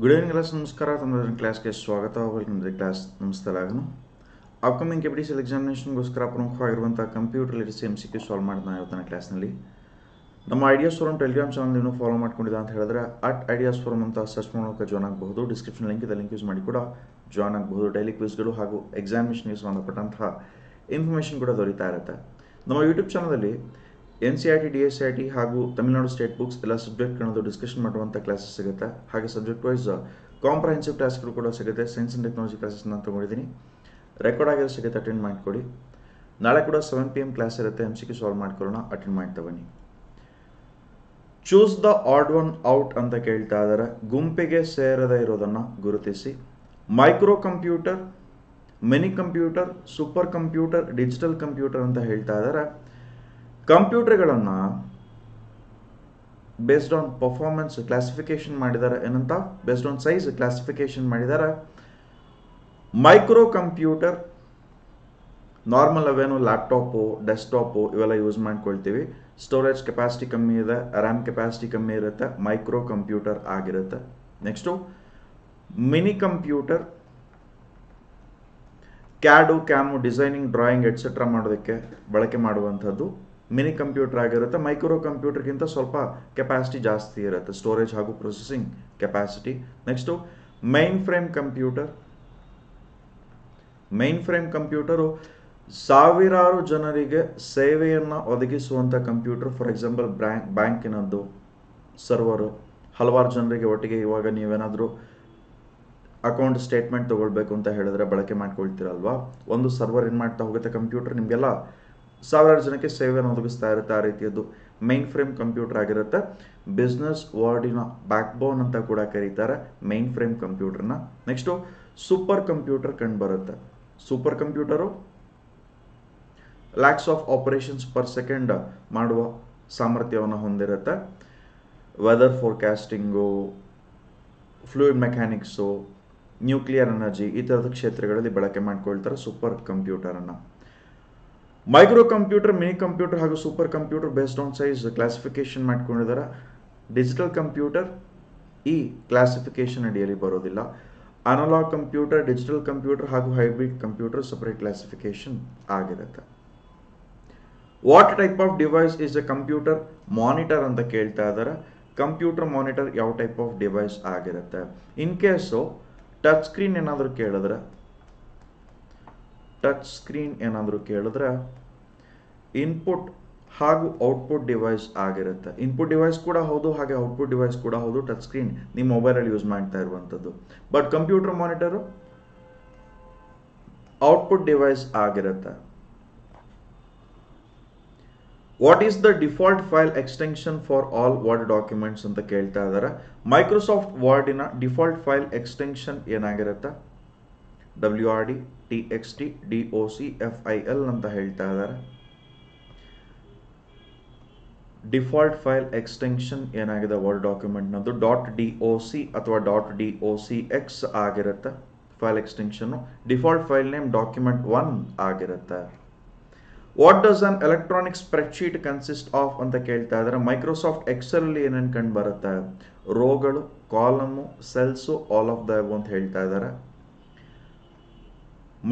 Good evening class, namaskara. Tamara class ke swagata ho. Welcome to the class. Namaste lagnu. Upcoming competitive examination goes krapon khagirvanta computer literacy MCQ solve madna ayotana class nalli. Nama ideas forum telegram channel ninu follow madkonidda anta helidre @ideas forum anta search madkonda join agabahudu. Description link ide link use madi kuda join agabahudu. Daily quiz galu hagu examination ಗೆ ಸಂಬಂಧಪಟ್ಟಂತ information kuda ದೊರೆಯುತ್ತಾ ಇರುತ್ತೆ. ನಮ್ಮ YouTube channel alli NCIT, DSIT, Hagu, Tamil Nadu State Books, Ella subject another discussion Matavanta classes Sagata, Haga subject wise comprehensive task Rukoda Sagata, Science and Technology classes Nantamodini, Record Agar Sagata attend Mind Kodi, Nalakuda 7 PM class at the MCQ Sol Mat Corona attend Mind Tavani. Choose the odd one out and the Keltadara, Gumpege Serada Rodana, Gurutesi, Microcomputer, Mini Computer, Supercomputer, Digital Computer and the Heltadara. Computer galanna based on performance classification madidara enanta based on size classification madidara microcomputer normal aveno laptop desktop ivella use madkoltivi storage capacity kammi ide ram capacity kammi irutte microcomputer agirutte next mini computer CAD CAM designing drawing etc ಮಾಡೋದಕ್ಕೆ ಬಳಕೆ ಮಾಡುವಂತದ್ದು Mini computer ಆಗಿರುತ್ತೆ micro computer ಗಿಂತ ಸ್ವಲ್ಪ capacity ಜಾಸ್ತಿ ಇರುತ್ತೆ storage ಹಾಗೂ processing capacity next mainframe computer ಸಾವಿರಾರು ಜನರಿಗೆ ಸೇವೆಯನ್ನು ಒದಗಿಸುವಂತ computer for example ಬ್ಯಾಂಕಿನದ್ದು ಸರ್ವರ್ ಹಲವಾರು ಜನರಿಗೆ ಒಟ್ಟಿಗೆ ಇವಾಗ ನೀವೇನಾದರೂ ಅಕೌಂಟ್ ಸ್ಟೇಟ್ಮೆಂಟ್ ತಗೊಳ್ಳಬೇಕು ಅಂತ ಹೇಳಿದ್ರೆ ಬಳಕೆ ಮಾಡ್ಕೊಳ್ತಿರಲ್ವಾ ಒಂದು ಸರ್ವರ್ ಏನು ಮಾಡ್ತಾ ಹೋಗುತ್ತೆ computer ನಿಮಗೆಲ್ಲ Savage and a seven of the Starataritio, mainframe computer agarata, business word in a backbone and the Kuda Karitara, mainframe computer. Next to supercomputer can barata. Supercomputer lakhs of operations per second, Madua Samartiana Honderata, weather forecasting, fluid mechanics, nuclear energy, either the Kshetra, the Balakaman Kultura, supercomputer. Microcomputer, mini computer, hagu supercomputer based on size classification matkonidara. Digital computer, e classification adiyali barodilla. Analog computer, digital computer, hagu hybrid computer separate classification agirata. What type of device is a computer monitor anta keltadara? Computer monitor yav type of device agirata. In case so, touch screen another keltadara. Touch screen enandru kelidre input hagu output device agirutte input device kuda haudu hage output device kuda haudu touch screen ni mobile alli use madta iruvantadu but computer monitor output device agirutte what is the default file extension for all word documents anta kelta idara microsoft word ina default file extension enagirutte wrd txt doc fil ಅಂತ ಹೇಳ್ತಾ ಇದ್ದಾರೆ default file extension ಏನಾಗಿದೆ word document ನದು .doc ಅಥವಾ .docx ಆಗಿರುತ್ತೆ file extension default file name document 1 ಆಗಿರುತ್ತೆ what does an electronic spreadsheet consist of ಅಂತ ಹೇಳ್ತಾ ಇದ್ದಾರೆ ಮೈಕ್ರೋಸಾಫ್ಟ್ ಎಕ್ಸೆಲ್ ಅಲ್ಲಿ ಏನೇನ್ ಕಂಡು ಬರುತ್ತೆ ರೋಗಳು column cells all of the above ಅಂತ ಹೇಳ್ತಾ ಇದ್ದಾರೆ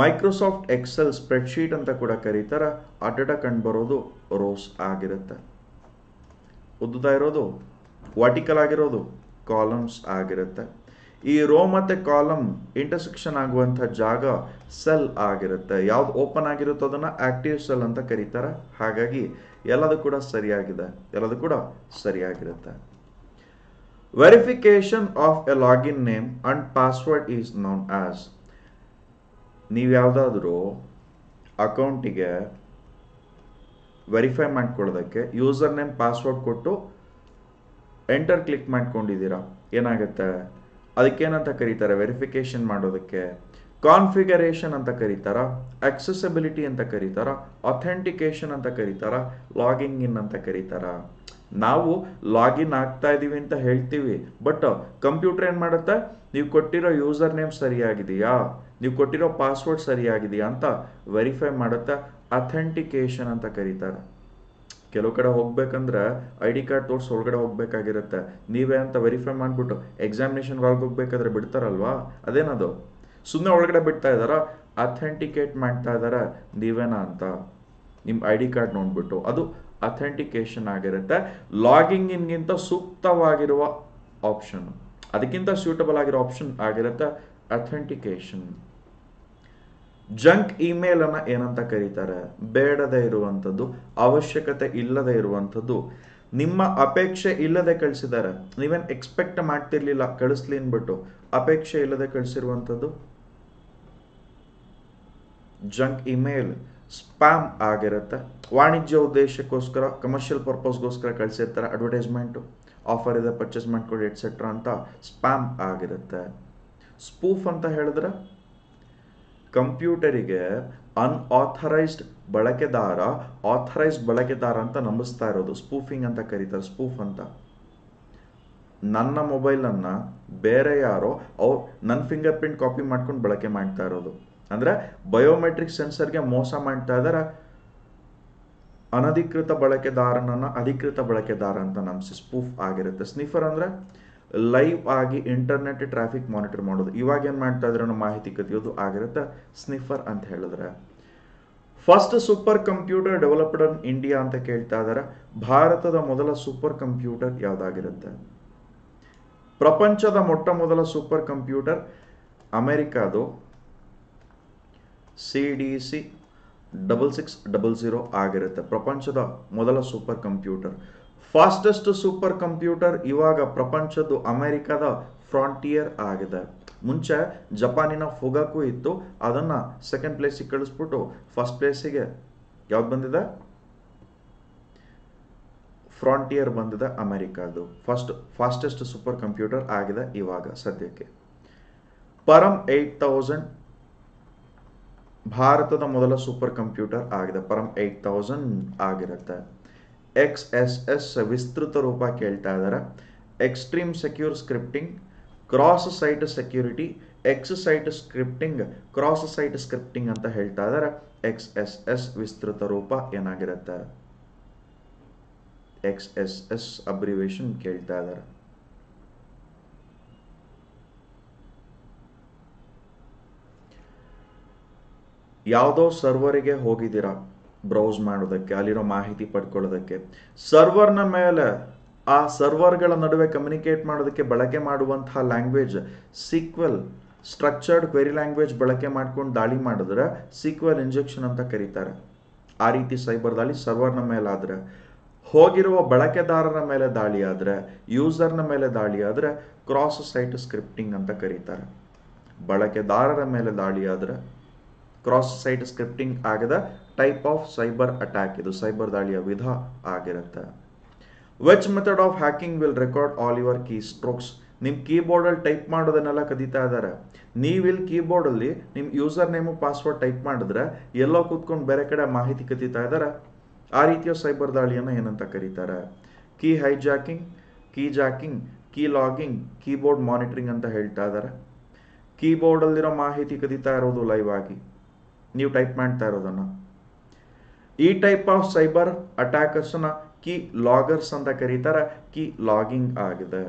Microsoft Excel spreadsheet and the Kuda Karitara Adata Kanbarodo Rose Agirata Ududairodo Vertical Agirodo Columns Agirata E Romate column intersection Aguanta Jaga Cell Agirata Yav Open Agirotodana Active Cell and the Karitara Hagagi Yella the Kuda Sariagida Yella the Kuda Sariagirata Verification of a login name and password is known as ನೀವು ಯಾವುದಾದರೂ ಅಕೌಂಟಿಗೆ verify ಮಾಡ್ಕೊಳ್ಳೋದಕ್ಕೆ user name password ಕೊಟ್ಟು enter click ಮಾಡ್ಕೊಂಡಿದ್ದೀರಾ ಏನಾಗುತ್ತೆ ಅದಕ್ಕೆ ಏನಂತ ಕರೀತಾರೆ ವೆರಿಫಿಕೇಶನ್ ಮಾಡೋದಕ್ಕೆ ಕಾನ್ಫಿಗರೇಷನ್ ಅಂತ ಕರೀತಾರಾ ಅಕ್ಸೆಸಿಬಿಲಿಟಿ ಅಂತ ಕರೀತಾರಾ ಅಥೆಂಟಿಕೇಶನ್ ಅಂತ ಕರೀತಾರಾ ಲಾಗಿಂಗ್ ಇನ್ ಅಂತ ಕರೀತಾರಾ ನಾವು ಲಾಗಿನ್ ಆಗ್ತಾ ಇದೀವಿ ಅಂತ ಹೇಳ್ತೀವಿ ಬಟ್ ಕಂಪ್ಯೂಟರ್ ಏನು ಮಾಡುತ್ತೆ ನೀವು ಕೊಟ್ಟಿರೋ ಯೂಸರ್ ನೇಮ್ ಸರಿಯಾಗಿದೆಯಾ ನೀವು ಕೊಟ್ಟಿರೋ ಪಾಸ್ವರ್ಡ್ ಸರಿಯಾಗಿದೆಯಾ ಅಂತ ವೆರಿಫೈ ಮಾಡುತ್ತಾ ಅಥೆಂಟಿಕೇಶನ್ ಅಂತ ಕರೀತಾರೆ ಕೆಲವು ಕಡೆ ಹೋಗಬೇಕಂದ್ರೆ ಐಡಿ ಕಾರ್ಡ್ ತೋರಿಸಿ ಹೊರಗಡೆ ಹೋಗಬೇಕಾಗಿರುತ್ತೆ ನೀವೇ ಅಂತ ವೆರಿಫೈ ಮಾಡಿಬಿಟ್ಟು ಎಕ್ಸಾಮಿನೇಷನ್ ಗಾಲ್ಗೆ ಹೋಗಬೇಕಾದ್ರೆ ಬಿಡ್ತಾರಲ್ವಾ ಅದೇನದು ಸುಮ್ಮನೆ ಹೊರಗಡೆ ಬಿಡ್ತಾ ಇದ್ದಾರಾ ಅಥೆಂಟಿಕೇಟ್ ಮಾಡ್ತಾ ಇದ್ದಾರಾ ನೀವೇನಾ ಅಂತ ನಿಮ್ಮ ಐಡಿ ಕಾರ್ಡ್ ನೋಡ್ಬಿಟ್ಟು ಅದು ಅಥೆಂಟಿಕೇಶನ್ ಆಗಿರುತ್ತೆ ಲಾಗಿಂಗ್ ಇನ್ ಗಿಂತ ಸೂಕ್ತವಾಗಿರುವ ಆಪ್ಷನ್ ಅದಕ್ಕಿಂತ ಸೂಟಬಲ್ ಆಗಿರೋ ಆಪ್ಷನ್ ಆಗಿರುತ್ತೆ ಅಥೆಂಟಿಕೇಶನ್ ಜಂಕ್ ಇಮೇಲ್ ಅನ್ನು ಏನಂತ ಕರೀತಾರೆ ಬೇಡದೇ ಇರುವಂತದ್ದು ಅವಶ್ಯಕತೆ ಇಲ್ಲದೆ ಇರುವಂತದ್ದು ನಿಮ್ಮ ಅಪೇಕ್ಷೆ ಇಲ್ಲದೆ ಕಳಿಸಿದ್ದಾರೆ ನೀವೇನ್ ಎಕ್ಸ್ಪೆಕ್ಟ್ ಮಾಡ್ತಿರ್ಲಿಲ್ಲ ಕಳಿಸ್ಲಿ ಅನ್ಬಿಟ್ಟು ಅಪೇಕ್ಷೆ ಇಲ್ಲದೆ ಕಳಿಸಿರುವಂತದ್ದು ಜಂಕ್ ಇಮೇಲ್ ಸ್ಪ್ಯಾಮ್ ಆಗಿರುತ್ತೆ ವಾಣಿಜ್ಯ ಉದ್ದೇಶಕ್ಕೋಸ್ಕರ ಕಮರ್ಷಿಯಲ್ ಪರ್ಪಸ್ಗೋಸ್ಕರ ಕಳಿಸಿರ್ತಾರೆ ಅಡ್ವರ್ಟೈಸ್ಮೆಂಟ್ ಆಫರ್ ಇದೆ ಪರ್ಚೇಸ್ ಮಾಡ್ಕೊಳ್ಳಿ ಎಟ್ಸೆಟ್ರಾ ಅಂತ ಸ್ಪ್ಯಾಮ್ ಆಗಿರುತ್ತೆ ಸ್ಪೂಫ್ ಅಂತ ಹೇಳಿದ್ರೆ ಕಂಪ್ಯೂಟರಿಗೆ ಅನ್ಆಥರೈಸ್ಡ್ ಬಳಕೆದಾರ ಆಥರೈಸ್ಡ್ ಬಳಕೆದಾರ ಅಂತ ನಂಬಿಸ್ತಾ ಇರೋದು ಸ್ಪೂಫಿಂಗ್ ಅಂತ ಕರೀತಾರೆ ಸ್ಪೂಫ್ ಅಂತ ನನ್ನ ಮೊಬೈಲನ್ನು ಬೇರೆ ಯಾರೋ ಅವ್ರು ನನ್ನ ಫಿಂಗರ್ ಪ್ರಿಂಟ್ ಕಾಪಿ ಮಾಡ್ಕೊಂಡು ಬಳಕೆ ಮಾಡ್ತಾ ಇರೋದು ಅಂದರೆ ಬಯೋಮೆಟ್ರಿಕ್ ಸೆನ್ಸರ್ಗೆ ಮೋಸ ಮಾಡ್ತಾ ಇದ್ದಾರೆ ಅನಧಿಕೃತ ಬಳಕೆದಾರನನ್ನು ಅಧಿಕೃತ ಬಳಕೆದಾರ ಅಂತ ನಂಬಿಸಿ ಸ್ಪೂಫ್ ಆಗಿರುತ್ತೆ ಸ್ನಿಫರ್ ಅಂದರೆ ಲೈವ್ ಆಗಿ ಇಂಟರ್ನೆಟ್ ಟ್ರಾಫಿಕ್ ಮಾನಿಟರ್ ಮಾಡೋದು ಇವಾಗ ಏನು ಮಾಡ್ತಾ ಇದ್ರೆ ಅನ್ನೋ ಮಾಹಿತಿ ಕದಿಯೋದು ಆಗಿರುತ್ತೆ ಸ್ನಿಫರ್ ಅಂತ ಹೇಳಿದ್ರೆ first super computer developed in India ಅಂತ ಕೇಳ್ತಾ ಇದ್ದಾರೆ ಭಾರತದ ಮೊದಲ ಸೂಪರ್ ಕಂಪ್ಯೂಟರ್ ಯಾವುದಾಗಿರುತ್ತೆ ಪ್ರಪಂಚದ ಮೊಟ್ಟ ಮೊದಲ ಸೂಪರ್ ಕಂಪ್ಯೂಟರ್ ಅಮೆರಿಕಾದು CDC 6600 ಆಗಿರುತ್ತೆ ಪ್ರಪಂಚದ ಮೊದಲ super computer fastest super computer ಇವಾಗ ಪ್ರಪಂಚದ್ದು ಅಮೆರಿಕದ ಫ್ರಾಂಟಿಯರ್ ಆಗಿದೆ ಮುಂಚೆ ಜಪಾನಿನ ಫುಗಾಕು ಇತ್ತು ಅದನ್ನು ಸೆಕೆಂಡ್ ಪ್ಲೇಸಿಗೆ ಕಳಿಸ್ಬಿಟ್ಟು ಫಸ್ಟ್ ಪ್ಲೇಸಿಗೆ ಯಾವ್ದು ಬಂದಿದೆ ಫ್ರಾಂಟಿಯರ್ ಬಂದಿದೆ ಅಮೆರಿಕಾದು ಫಾಸ್ಟೆಸ್ಟ್ ಸೂಪರ್ ಕಂಪ್ಯೂಟರ್ ಆಗಿದೆ ಇವಾಗ ಸದ್ಯಕ್ಕೆ ಪರಮ್ 8000 ಭಾರತದ ಮೊದಲ ಸೂಪರ್ ಕಂಪ್ಯೂಟರ್ ಆಗಿದೆ ಪರಮ್ 8000 ಆಗಿರುತ್ತೆ XSS ವಿಸ್ತೃತ ರೂಪ ಕೇಳ್ತಾ ಇದ್ದಾರೆ extreme secure scripting cross site security cross site scripting ಅಂತ ಹೇಳ್ತಾ ಇದ್ದಾರೆ XSS ವಿಸ್ತೃತ ರೂಪ ಏನಾಗಿರುತ್ತೆ XSS ಅಬ್ರಿವೇಷನ್ ಕೇಳ್ತಾ ಇದ್ದಾರೆ ಯಾವುದೋ ಸರ್ವರಿಗೆ ಹೋಗಿದ್ದೀರಾ ಬ್ರೌಸ್ ಮಾಡೋದಕ್ಕೆ ಅಲ್ಲಿರೋ ಮಾಹಿತಿ ಪಡ್ಕೊಳ್ಳೋದಕ್ಕೆ ಸರ್ವರ್ನ ಮೇಲೆ ಆ ಸರ್ವರ್ಗಳ ನಡುವೆ ಕಮ್ಯುನಿಕೇಟ್ ಮಾಡೋದಕ್ಕೆ ಬಳಕೆ ಮಾಡುವಂತಹ language SQL structured query language ಬಳಕೆ ಮಾಡ್ಕೊಂಡು ದಾಳಿ ಮಾಡಿದ್ರೆ SQL ಇಂಜೆಕ್ಷನ್ ಅಂತ ಕರೀತಾರೆ ಆ ರೀತಿ ಸೈಬರ್ ದಾಳಿ ಸರ್ವರ್ನ ಮೇಲಾದರೆ ಹೋಗಿರುವ ಬಳಕೆದಾರರ ಮೇಲೆ ದಾಳಿ ಆದರೆ ಯೂಸರ್ನ ಮೇಲೆ ದಾಳಿ ಆದರೆ ಕ್ರಾಸ್ ಸೈಟ್ ಸ್ಕ್ರಿಪ್ಟಿಂಗ್ ಅಂತ ಕರೀತಾರೆ ಬಳಕೆದಾರರ ಮೇಲೆ ದಾಳಿ ಆದರೆ ಕ್ರಾಸ್ ಸೈಟ್ ಸ್ಕ್ರಿಪ್ಟಿಂಗ್ ಆಗದ ಟೈಪ್ ಆಫ್ ಸೈಬರ್ ಅಟ್ಯಾಕ್ ಇದು ಸೈಬರ್ ದಾಳಿಯ ವಿಧ ಆಗಿರುತ್ತೆ which method of hacking will record all your key strokes ನಿಮ್ಮ ಕೀಬೋರ್ಡಲ್ಲಿ ಟೈಪ್ ಮಾಡೋದನ್ನೆಲ್ಲ ಕದೀತಾ ಇದ್ದಾರೆ ನೀವಿಲ್ಲಿ ಕೀಬೋರ್ಡಲ್ಲಿ ನಿಮ್ಮ ಯೂಸರ್ ನೇಮು ಪಾಸ್ವರ್ಡ್ ಟೈಪ್ ಮಾಡಿದ್ರೆ ಎಲ್ಲೋ ಕೂತ್ಕೊಂಡು ಬೇರೆ ಕಡೆ ಮಾಹಿತಿ ಕದೀತಾ ಇದ್ದಾರೆ ಆ ರೀತಿಯ ಸೈಬರ್ ದಾಳಿಯನ್ನು ಏನಂತ ಕರೀತಾರೆ key hijacking key jacking key logging keyboard monitoring ಅಂತ ಹೇಳ್ತಾ ಇದ್ದಾರೆ ಕೀಬೋರ್ಡಲ್ಲಿರೋ ಮಾಹಿತಿ ಕದೀತಾ ಇರೋದು ಲೈವ್ ಆಗಿ ನೀವು ಟೈಪ್ ಮಾಡ್ತಾ ಇರೋದನ್ನು ಈ ಟೈಪ್ ಆಫ್ ಸೈಬರ್ ಅಟ್ಯಾಕರ್ಸ್ನ ಕೀ ಲಾಗರ್ಸ್ ಅಂತ ಕರೀತಾರೆ ಕೀ ಲಾಗಿಂಗ್ ಆಗಿದೆ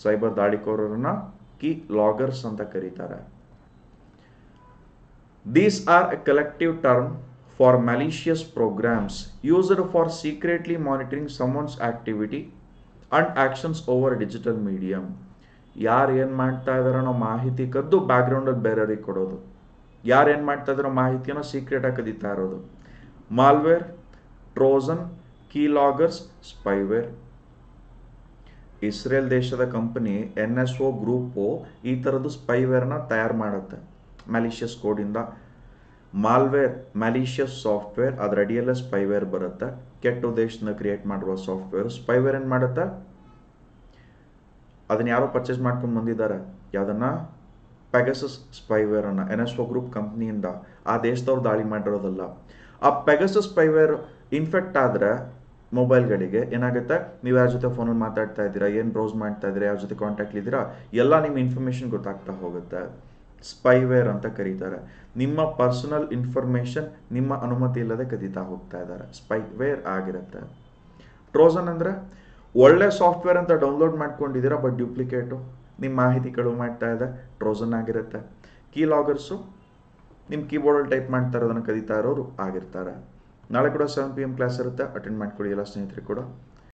ಸೈಬರ್ ದಾಳಿಕೋರರನ್ನ ಕೀ ಲಾಗರ್ಸ್ ಅಂತ ಕರೀತಾರೆ these are a collective term for malicious programs used for secretly monitoring someone's activity and actions over digital medium ಯಾರು ಏನು ಮಾಡ್ತಾ ಇದಾರೆ ಅನ್ನೋ ಮಾಹಿತಿ ಕದ್ದು ಬ್ಯಾಕ್ಗ್ರೌಂಡಲ್ಲಿ ಬೇರೆಯವರಿಗೆ ಕೊಡೋದು ಯಾರು ಏನು ಮಾಡ್ತಾ ಇದ್ದಾರೋ ಮಾಹಿತಿಯನ್ನು ಸೀಕ್ರೆಟಾಗಿ ಕದೀತಾ ಇರೋದು malware Trojan key loggers spyware Israel ದೇಶದ ಕಂಪನಿ NSO ಗ್ರೂಪು ಈ ಥರದ್ದು ಸ್ಪೈವೇರ್ನ ತಯಾರು ಮಾಡುತ್ತೆ ಮ್ಯಾಲಿಷಿಯಸ್ ಕೋಡಿಂದ ಮಾಲ್ವೇರ್ ಮ್ಯಾಲಿಷಿಯಸ್ ಸಾಫ್ಟ್ವೇರ್ ಅದರ ಅಡಿಯಲ್ಲೇ ಸ್ಪೈವೇರ್ ಬರುತ್ತೆ ಕೆಟ್ಟು ದೇಶದಿಂದ ಕ್ರಿಯೇಟ್ ಮಾಡಿರುವ ಸಾಫ್ಟ್ವೇರ್ ಸ್ಪೈವೇರ್ ಏನು ಮಾಡುತ್ತೆ ಅದನ್ನ ಯಾರೋ ಪರ್ಚೇಸ್ ಮಾಡ್ಕೊಂಡು ಬಂದಿದ್ದಾರೆ ಯಾವುದನ್ನು ಪೆಗಸಸ್ ಸ್ಪೈವೇರ್ ಅನ್ನು NSO ಗ್ರೂಪ್ ಕಂಪ್ನಿಯಿಂದ ಆ ದೇಶದವ್ರು ದಾಳಿ ಮಾಡಿರೋದಲ್ಲ ಆ ಪೆಗಸಸ್ ಸ್ಪೈವೇರ್ ಇನ್ಫೆಕ್ಟ್ ಆದರೆ ಮೊಬೈಲ್ಗಳಿಗೆ ಏನಾಗುತ್ತೆ ನೀವು ಯಾರ ಜೊತೆ ಫೋನಲ್ಲಿ ಮಾತಾಡ್ತಾ ಇದ್ದೀರಾ ಏನು ಬ್ರೌಸ್ ಮಾಡ್ತಾ ಇದ್ದೀರಾ ಯಾರ ಜೊತೆ ಕಾಂಟ್ಯಾಕ್ಟ್ ಇದ್ದೀರಾ ಎಲ್ಲ ನಿಮ್ಮ ಇನ್ಫಾರ್ಮೇಷನ್ ಗೊತ್ತಾಗ್ತಾ ಹೋಗುತ್ತೆ ಸ್ಪೈವೇರ್ ಅಂತ ಕರೀತಾರೆ. ನಿಮ್ಮ ಪರ್ಸನಲ್ ಇನ್ಫಾರ್ಮೇಶನ್ ನಿಮ್ಮ ಅನುಮತಿ ಇಲ್ಲದೆ ಕದೀತಾ ಹೋಗ್ತಾ ಇದ್ದಾರೆ, ಸ್ಪೈವೇರ್ ಆಗಿರುತ್ತೆ. ಟ್ರೋಜನ್ ಅಂದರೆ ಒಳ್ಳೆ ಸಾಫ್ಟ್ವೇರ್ ಅಂತ ಡೌನ್ಲೋಡ್ ಮಾಡ್ಕೊಂಡಿದ್ದೀರಾ, ಬಟ್ ಡ್ಯೂಪ್ಲಿಕೇಟು ನಿಮ್ಮ ಮಾಹಿತಿ ಕಳುವು ಮಾಡ್ತಾ ಇದೆ, ಟ್ರೋಜನ್ ಆಗಿರುತ್ತೆ. ಕೀಲಾಗರ್ಸು ನಿಮ್ಮ ಕೀಬೋರ್ಡಲ್ಲಿ ಟೈಪ್ ಮಾಡ್ತಾರೆ, ಅದನ್ನು ಕದೀತಾ ಇರೋರು ಆಗಿರ್ತಾರೆ. ನಾಳೆ ಕೂಡ 7 PM ಕ್ಲಾಸ್ ಇರುತ್ತೆ, ಅಟೆಂಡ್ ಮಾಡ್ಕೊಳ್ಳಿ ಎಲ್ಲ ಸ್ನೇಹಿತರು ಕೂಡ.